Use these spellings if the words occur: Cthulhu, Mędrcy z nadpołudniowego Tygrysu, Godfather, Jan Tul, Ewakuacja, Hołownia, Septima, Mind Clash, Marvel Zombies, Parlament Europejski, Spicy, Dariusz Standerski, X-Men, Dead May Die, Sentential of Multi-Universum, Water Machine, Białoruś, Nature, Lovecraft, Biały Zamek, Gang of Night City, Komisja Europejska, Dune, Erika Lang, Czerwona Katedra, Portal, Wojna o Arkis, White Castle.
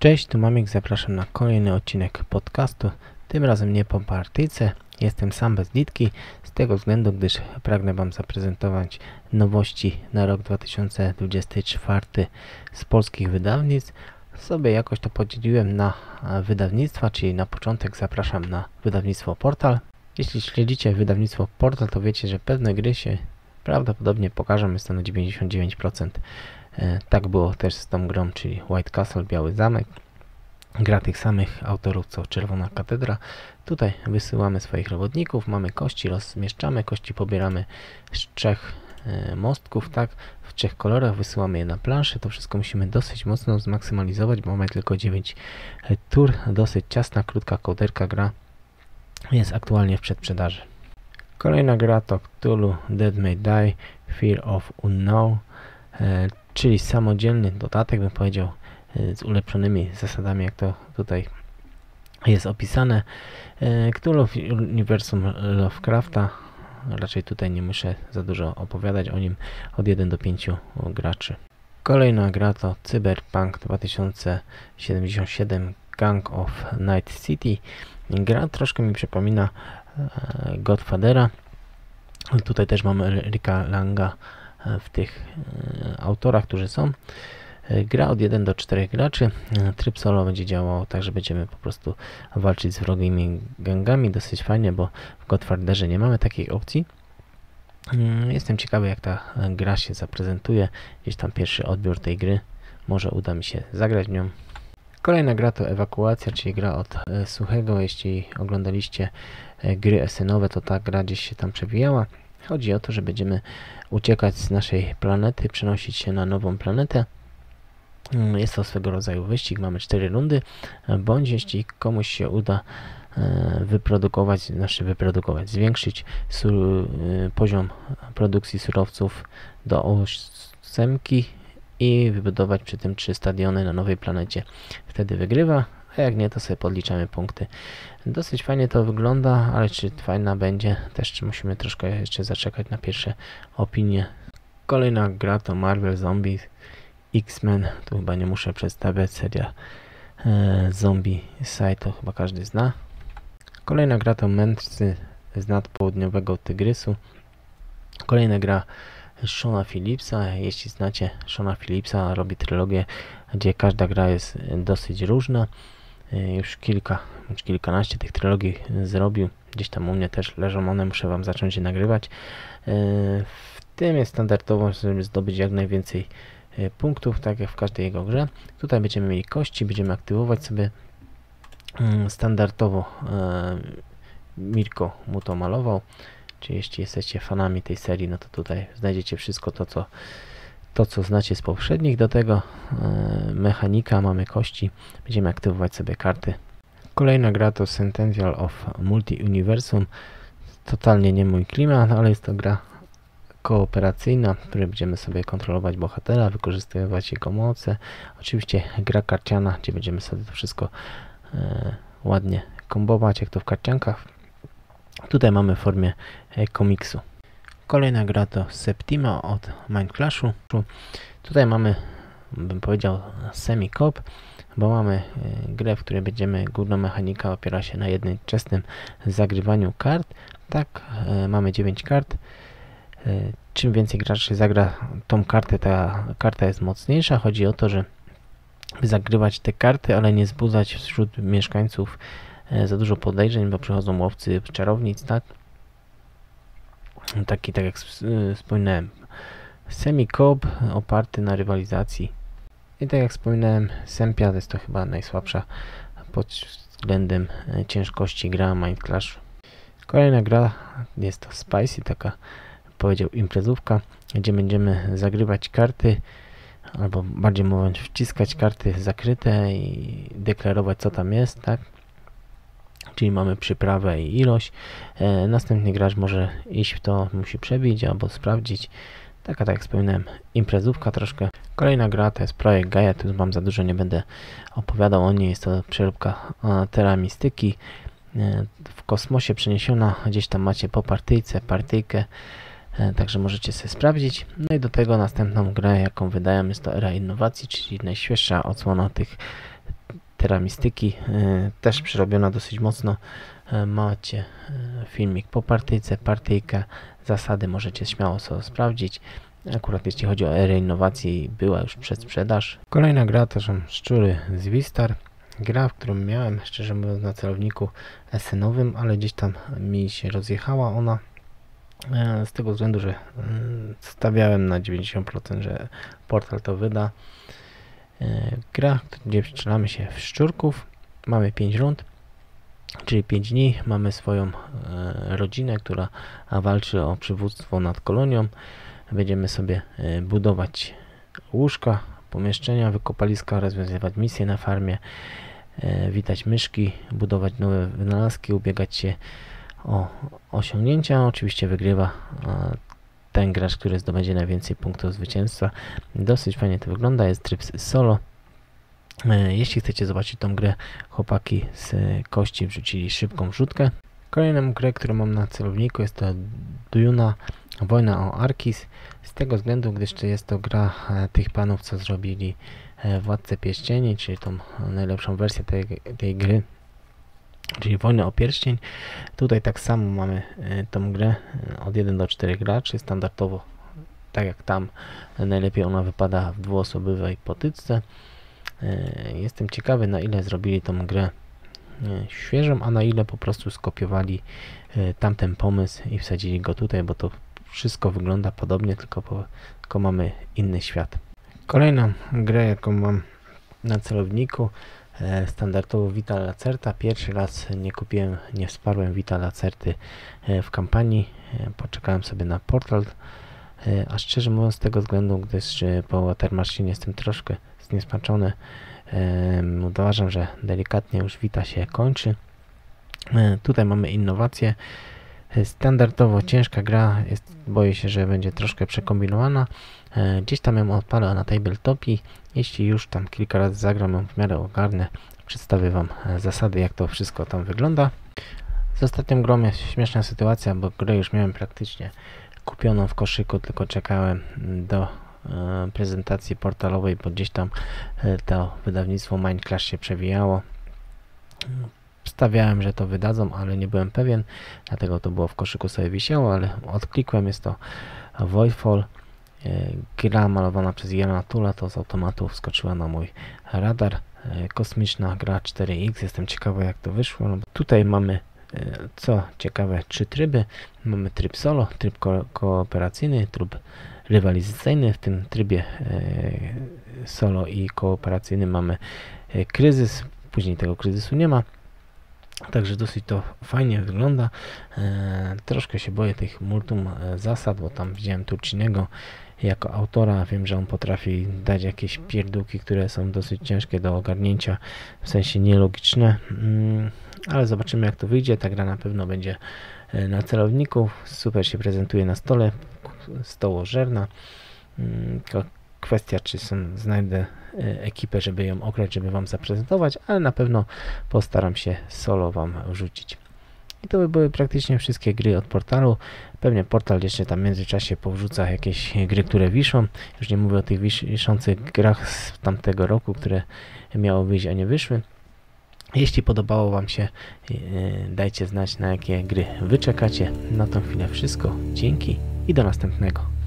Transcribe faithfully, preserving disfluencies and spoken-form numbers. Cześć, tu Mamik, zapraszam na kolejny odcinek podcastu, tym razem nie po partyjce, jestem sam bez Ditki, z tego względu, gdyż pragnę Wam zaprezentować nowości na rok dwa tysiące dwudziesty czwarty z polskich wydawnictw. Sobie jakoś to podzieliłem na wydawnictwa, czyli na początek zapraszam na wydawnictwo Portal. Jeśli śledzicie wydawnictwo Portal, to wiecie, że pewne gry się prawdopodobnie pokażą, jest to na dziewięćdziesiąt dziewięć procent. Tak było też z tą grą, czyli White Castle, Biały Zamek. Gra tych samych autorów co Czerwona Katedra. Tutaj wysyłamy swoich robotników, mamy kości, rozmieszczamy kości, pobieramy z trzech e, mostków, tak, w trzech kolorach, wysyłamy je na planszę. To wszystko musimy dosyć mocno zmaksymalizować, bo mamy tylko dziewięć tur. Dosyć ciasna, krótka kołderka gra jest aktualnie w przedprzedaży. Kolejna gra to Cthulhu, Dead May Die, Fear of Unknown. E, Czyli samodzielny dodatek, bym powiedział, z ulepszonymi zasadami, jak to tutaj jest opisane. Cthulhu w uniwersum Lovecrafta, raczej tutaj nie muszę za dużo opowiadać o nim, od jeden do pięciu graczy. Kolejna gra to Cyberpunk dwa tysiące siedemdziesiąt siedem, Gang of Night City. Gra troszkę mi przypomina Godfathera. Tutaj też mamy Erika Langa w tych e, autorach, którzy są. E, gra od jeden do czterech graczy. E, tryb solo będzie działał tak, że będziemy po prostu walczyć z wrogimi gangami. Dosyć fajnie, bo w Godfatherze nie mamy takiej opcji. E, jestem ciekawy, jak ta gra się zaprezentuje. Gdzieś tam pierwszy odbiór tej gry. Może uda mi się zagrać nią. Kolejna gra to Ewakuacja, czyli gra od e, Suchego. Jeśli oglądaliście e, gry esenowe, to ta gra gdzieś się tam przewijała. Chodzi o to, że będziemy uciekać z naszej planety, przenosić się na nową planetę. Jest to swego rodzaju wyścig, mamy cztery rundy, bądź jeśli komuś się uda wyprodukować, znaczy wyprodukować, zwiększyć sur, poziom produkcji surowców do ósemki i wybudować przy tym trzy stadiony na nowej planecie, wtedy wygrywa. A jak nie, to sobie podliczamy punkty. Dosyć fajnie to wygląda, ale czy fajna będzie, też musimy troszkę jeszcze zaczekać na pierwsze opinie. Kolejna gra to Marvel Zombies, X-Men, tu chyba nie muszę przedstawiać, seria e, Zombie Side, to chyba każdy zna. Kolejna gra to Mędrcy z nadpołudniowego Tygrysu. Kolejna gra Shauna Philipsa, jeśli znacie Shauna Philipsa, robi trylogię, gdzie każda gra jest dosyć różna. Już kilka, już kilkanaście tych trylogii zrobił. Gdzieś tam u mnie też leżą one, muszę Wam zacząć je nagrywać. W tym jest standardowo, żeby zdobyć jak najwięcej punktów, tak jak w każdej jego grze. Tutaj będziemy mieli kości, będziemy aktywować sobie standardowo. Mirko mu to malował. Czy jeśli jesteście fanami tej serii, no to tutaj znajdziecie wszystko to, co To co znacie z poprzednich. Do tego e, mechanika, mamy kości, będziemy aktywować sobie karty. Kolejna gra to Sentential of Multi-Universum. Totalnie nie mój klimat, ale jest to gra kooperacyjna, w której będziemy sobie kontrolować bohatera, wykorzystywać jego moce. Oczywiście gra karciana, gdzie będziemy sobie to wszystko e, ładnie kombować, jak to w karciankach. Tutaj mamy w formie e, komiksu. Kolejna gra to Septima od Mind Clashu. Tutaj mamy, bym powiedział, semi-cop, bo mamy grę, w której będziemy, główna mechanika opiera się na jednoczesnym zagrywaniu kart. Tak, mamy dziewięć kart. Czym więcej graczy zagra tą kartę, ta karta jest mocniejsza. Chodzi o to, że zagrywać te karty, ale nie wzbudzać wśród mieszkańców za dużo podejrzeń, bo przychodzą łowcy czarownic, tak? Taki, tak jak wspominałem, semi-cop oparty na rywalizacji. I tak jak wspominałem, Sempia jest to chyba najsłabsza pod względem ciężkości gra Mind Clash. Kolejna gra jest to Spicy, taka, powiedział, imprezówka, gdzie będziemy zagrywać karty, albo bardziej mówiąc wciskać karty zakryte i deklarować, co tam jest, tak? Czyli mamy przyprawę i ilość. E, następny gracz może iść w to, musi przebić albo sprawdzić. Taka, tak jak wspominałem, imprezówka troszkę. Kolejna gra to jest Projekt Gaia, tu wam za dużo nie będę opowiadał o niej. Jest to przeróbka Terra Mistyki. E, w kosmosie przeniesiona, gdzieś tam macie po partyjce, partyjkę, e, także możecie sobie sprawdzić. No i do tego następną grę, jaką wydają, jest to Era Innowacji, czyli najświeższa odsłona tych teramistyki, e, też przerobiona dosyć mocno. E, macie e, filmik po partyjce, partyjka, zasady możecie śmiało sobie sprawdzić. Akurat jeśli chodzi o erę innowacji, była już przedsprzedaż. Kolejna gra to są Szczury z Vistar. Gra, w którą miałem, szczerze mówiąc, na celowniku esenowym, ale gdzieś tam mi się rozjechała ona. Z tego względu, że stawiałem na dziewięćdziesiąt procent, że Portal to wyda. Gra, gdzie strzelamy się w szczurków. Mamy pięć rund, czyli pięć dni. Mamy swoją rodzinę, która walczy o przywództwo nad kolonią. Będziemy sobie budować łóżka, pomieszczenia, wykopaliska, rozwiązywać misje na farmie, witać myszki, budować nowe wynalazki, ubiegać się o osiągnięcia. Oczywiście wygrywa ten gracz, który zdobędzie najwięcej punktów zwycięstwa. Dosyć fajnie to wygląda, jest tryb solo. Jeśli chcecie zobaczyć tą grę, chłopaki z kości wrzucili szybką wrzutkę. Kolejną grę, którą mam na celowniku, jest to Dune, Wojna o Arkis, z tego względu, gdyż to jest to gra tych panów, co zrobili Władcę Pierścieni, czyli tą najlepszą wersję tej, tej gry, czyli Wojnę o Pierścień. Tutaj tak samo mamy tą grę od jeden do czterech graczy, standardowo, tak jak tam, najlepiej ona wypada w dwuosobowej potyczce. Jestem ciekawy, na ile zrobili tą grę świeżą, a na ile po prostu skopiowali tamten pomysł i wsadzili go tutaj, bo to wszystko wygląda podobnie, tylko, po, tylko mamy inny świat. Kolejną grę, jaką mam na celowniku, standardowo Vital Lacerta. Pierwszy raz nie kupiłem, nie wsparłem Vital Lacerty w kampanii. Poczekałem sobie na Portal, a szczerze mówiąc z tego względu, gdyż po Water Machine jestem troszkę zniesmaczony. Uważam, że delikatnie już Vita się kończy. Tutaj mamy innowacje. Standardowo ciężka gra, jest, boję się, że będzie troszkę przekombinowana. Gdzieś tam ją odpalę na tabletopie. Jeśli już tam kilka razy zagram ją w miarę ogarnę, przedstawię wam zasady, jak to wszystko tam wygląda. Z ostatnią grą jest śmieszna sytuacja, bo grę już miałem praktycznie kupioną w koszyku, tylko czekałem do prezentacji portalowej, bo gdzieś tam to wydawnictwo Mind Clash się przewijało. Stawiałem, że to wydadzą, ale nie byłem pewien, dlatego to było w koszyku sobie wisiało, ale odklikłem. Jest to Voidfall, gra malowana przez Jana Tula, to z automatu wskoczyła na mój radar. Kosmiczna gra cztery X, jestem ciekawy, jak to wyszło. No, tutaj mamy, co ciekawe, trzy tryby. Mamy tryb solo, tryb ko kooperacyjny, tryb rywalizacyjny. W tym trybie e, solo i kooperacyjny mamy e, kryzys, później tego kryzysu nie ma, także dosyć to fajnie wygląda. E, troszkę się boję tych multum zasad, bo tam widziałem Turcinego jako autora, wiem, że on potrafi dać jakieś pierdółki, które są dosyć ciężkie do ogarnięcia, w sensie nielogiczne, mm, ale zobaczymy, jak to wyjdzie. Ta gra na pewno będzie e, na celowniku, super się prezentuje na stole stołożerna. To kwestia, czy są, znajdę ekipę, żeby ją ograć, żeby wam zaprezentować, ale na pewno postaram się solo wam wrzucić. I to by były praktycznie wszystkie gry od Portalu. Pewnie Portal jeszcze tam w międzyczasie powrzuca jakieś gry, które wiszą. Już nie mówię o tych wiszących grach z tamtego roku, które miały wyjść, a nie wyszły. Jeśli podobało wam się, dajcie znać, na jakie gry wy czekacie. Na tą chwilę wszystko. Dzięki i do następnego.